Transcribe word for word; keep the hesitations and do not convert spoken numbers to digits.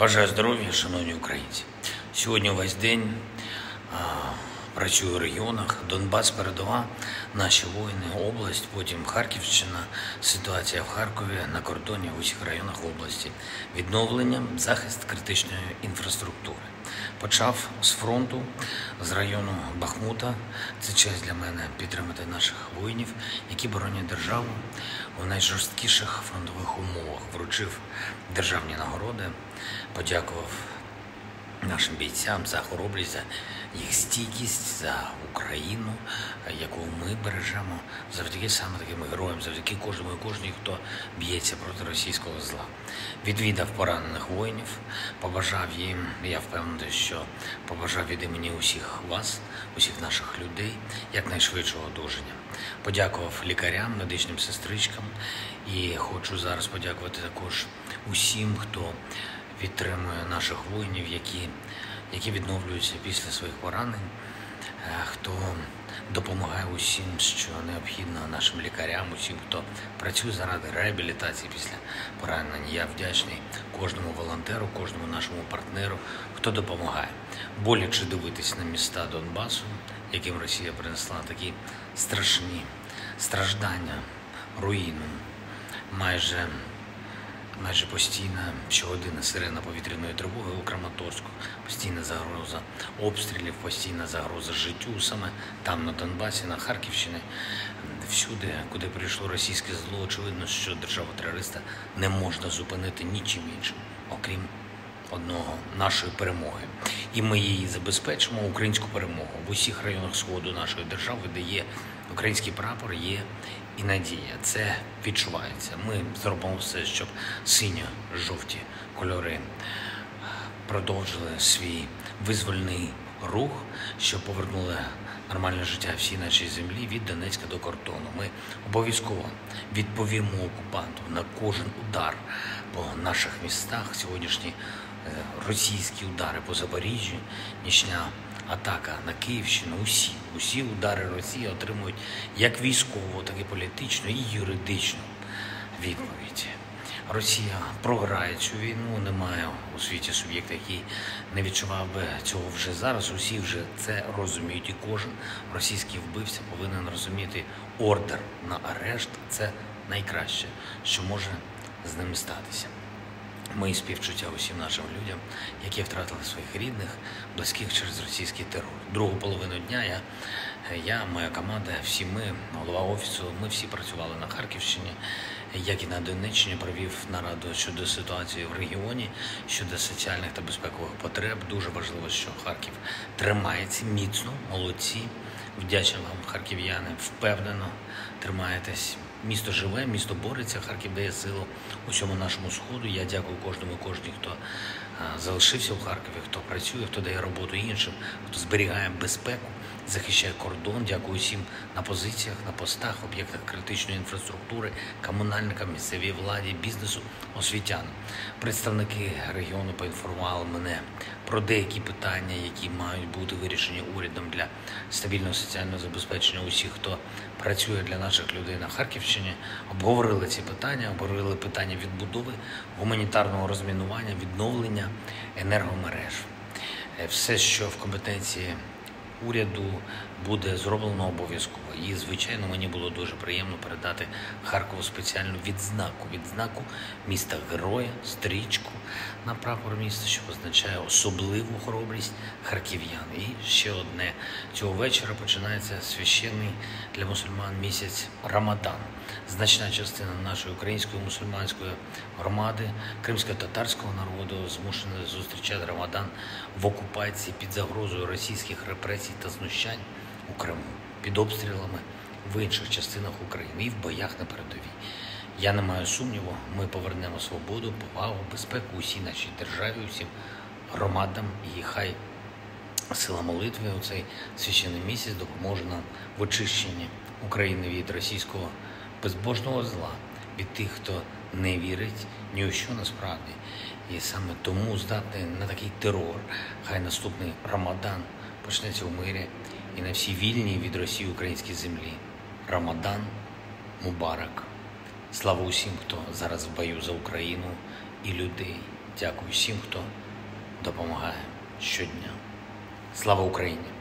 Бажаю здоров'я, шановні українці. Сьогодні весь день а, працюю в регіонах. Донбас передова, наші воїни, область, потім Харківщина, ситуація в Харкові, на кордоні в усіх районах області, відновлення, захист критичної інфраструктури. Почав з фронту, з району Бахмута. Це честь для мене підтримати наших воїнів, які боронять державу в найжорсткіших фронтових умовах. Вручив державні нагороди, подякував нашим бійцям за хоробрість, за їх стійкість, за Україну, яку ми бережемо завдяки саме таким героям, завдяки кожному і кожній, хто б'ється проти російського зла. Відвідав поранених воїнів, побажав їм, я впевнений, що побажав від імені усіх вас, усіх наших людей, якнайшвидшого одужання. Подякував лікарям, медичним сестричкам і хочу зараз подякувати також усім, хто підтримує наших воїнів, які, які відновлюються після своїх поранень, хто допомагає усім, що необхідно нашим лікарям, усім, хто працює заради реабілітації після поранень. Я вдячний кожному волонтеру, кожному нашому партнеру, хто допомагає. Боляче дивитись на міста Донбасу, яким Росія принесла такі страшні страждання, руїну, майже... Майже постійно щогодина сирена повітряної тривоги у Краматорську, постійна загроза обстрілів, постійна загроза життю саме там, на Донбасі, на Харківщині. Всюди, куди прийшло російське зло, очевидно, що державу-терориста не можна зупинити нічим іншим, окрім одного – нашої перемоги. І ми її забезпечимо, українську перемогу. В усіх районах Сходу нашої держави, де є український прапор, є і надія. Це відчувається. Ми зробимо все, щоб синьо-жовті кольори продовжили свій визвольний рух, щоб повернули нормальне життя всій нашій землі від Донецька до кордону. Ми обов'язково відповімо окупанту на кожен удар по наших містах. Сьогоднішні російські удари по Запоріжжю, нічна атака на Київщину, усі, усі удари Росії отримують як військову, так і політичну і юридичну відповідь. Росія програє цю війну, немає у світі суб'єкта, який не відчував би цього вже зараз. Усі вже це розуміють, і кожен російський вбивця повинен розуміти ордер на арешт. Це найкраще, що може з ними статися. Мої співчуття усім нашим людям, які втратили своїх рідних, близьких через російський терор. Другу половину дня я, я, моя команда, всі ми, голова офісу, ми всі працювали на Харківщині, як і на Донеччині, провів нараду щодо ситуації в регіоні, щодо соціальних та безпекових потреб. Дуже важливо, що Харків тримається міцно, молодці. Вдячний вам, харків'яни, впевнено тримаєтесь. Місто живе, місто бореться, Харків дає силу усьому нашому Сходу. Я дякую кожному і кожній, хто залишився у Харкові, хто працює, хто дає роботу іншим, хто зберігає безпеку, захищає кордон. Дякую всім на позиціях, на постах, об'єктах критичної інфраструктури, комунальникам, місцевій владі, бізнесу, освітянам. Представники регіону поінформували мене про деякі питання, які мають бути вирішені урядом для стабільного соціального забезпечення усіх, хто працює для наших людей на Харківщині. Обговорили ці питання, обговорили питання відбудови, гуманітарного розмінування, відновлення енергомереж. Все, що в компетенції уряду, буде зроблено обов'язково. І, звичайно, мені було дуже приємно передати Харкову спеціальну відзнаку. Відзнаку міста-героя, стрічку на прапор міста, що означає особливу хоробрість харків'ян. І ще одне. Цього вечора починається священний для мусульман місяць Рамадан. Значна частина нашої української мусульманської громади, кримсько-татарського народу змушена зустрічати Рамадан в окупації під загрозою російських репресій та знущань у Криму, під обстрілами в інших частинах України і в боях на передовій. Я не маю сумніву, ми повернемо свободу, повагу, безпеку усій нашій державі, усім громадам, і хай сила молитви у цей священний місяць допоможе нам в очищенні України від російського безбожного зла, від тих, хто не вірить ні у що насправді. І саме тому здатний на такий терор. Хай наступний Рамадан почнеться в мирі і на всій вільній від Росії українській землі. Рамадан Мубарак. Слава усім, хто зараз в бою за Україну і людей. Дякую всім, хто допомагає щодня. Слава Україні!